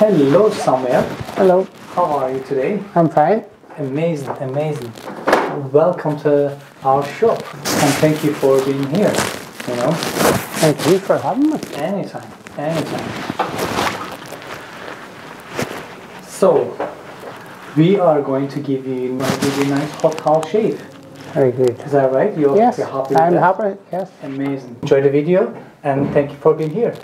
Hello, Samir. Hello. How are you today? I'm fine. Amazing, amazing. Welcome to our shop and thank you for being here, you know. Thank you for having me. Anytime, anytime. So, we are going to give you a nice hot towel shave. Very good. Is that right? You're happy with that? I'm happy, yes. Amazing. Enjoy the video and thank you for being here.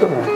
Come on.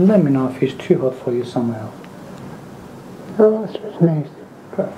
Let me know if it's too hot for you somehow. Oh, this was nice. Perfect.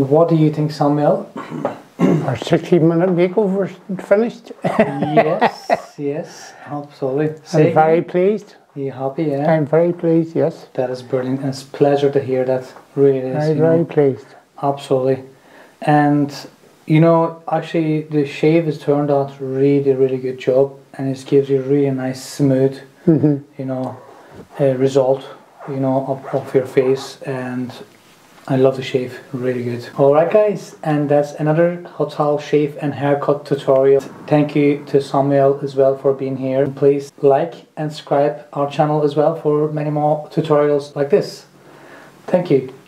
What do you think, Samuel? Our 60-minute makeover finished. Yes, yes, absolutely. I'm very pleased. Are you happy? Yeah. I'm very pleased. Yes. That is brilliant. It's a pleasure to hear that. Really is. I'm very pleased. Absolutely. And you know, actually, the shave has turned out really good job, and it gives you a really nice, smooth, you know, result, you know, of your face. And I love the shave, really good. Alright guys, and that's another hotel shave and haircut tutorial. Thank you to Samuel as well for being here. Please like and subscribe our channel as well for many more tutorials like this. Thank you.